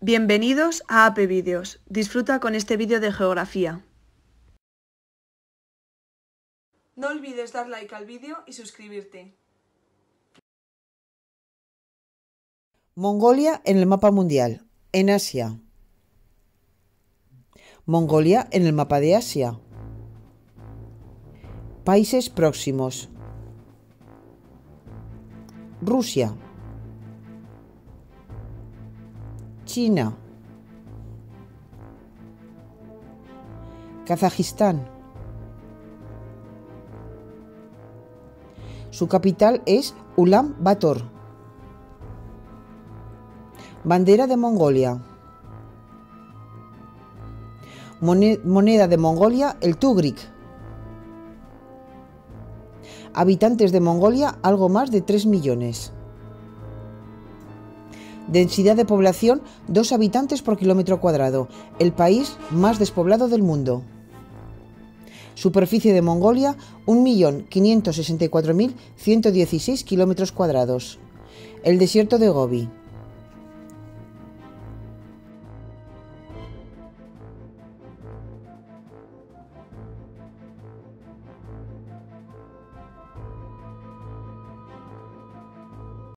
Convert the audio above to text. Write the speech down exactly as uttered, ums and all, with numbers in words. Bienvenidos a A P Videos. Disfruta con este vídeo de geografía. No olvides dar like al vídeo y suscribirte. Mongolia en el mapa mundial, en Asia. Mongolia en el mapa de Asia. Países próximos. Rusia. China, Kazajistán. Su capital es Ulaanbaatar. Bandera de Mongolia. Moneda de Mongolia, el Tugrik. Habitantes de Mongolia, algo más de tres millones. Densidad de población, dos habitantes por kilómetro cuadrado, el país más despoblado del mundo. Superficie de Mongolia, un millón quinientos sesenta y cuatro mil ciento dieciséis kilómetros cuadrados. El desierto de Gobi.